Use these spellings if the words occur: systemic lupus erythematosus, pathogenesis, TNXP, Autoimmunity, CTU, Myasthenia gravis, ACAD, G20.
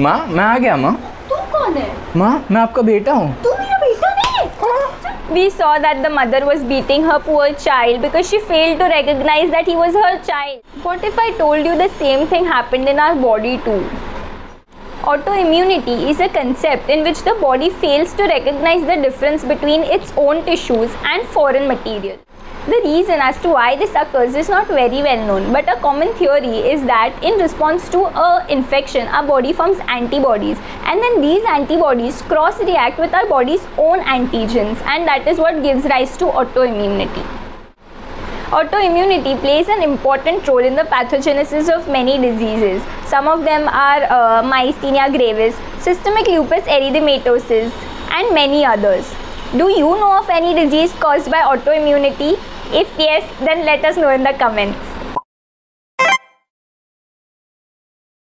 माँ मैं आ गया। माँ तुम कौन है? माँ मैं आपका बेटा हूँ। तुम मेरा बेटा नहीं? We saw that the mother was beating her poor child because she failed to recognize that he was her child. What if I told you the same thing happened in our body too? Autoimmunity is a concept in which the body fails to recognize the difference between its own tissues and foreign material. The reason as to why this occurs is not very well known, but a common theory is that in response to an infection, our body forms antibodies, and then these antibodies cross-react with our body's own antigens, and that is what gives rise to autoimmunity. Autoimmunity plays an important role in the pathogenesis of many diseases. Some of them are myasthenia gravis, systemic lupus erythematosus, and many others. Do you know of any disease caused by autoimmunity? If yes, then let us know in the comments.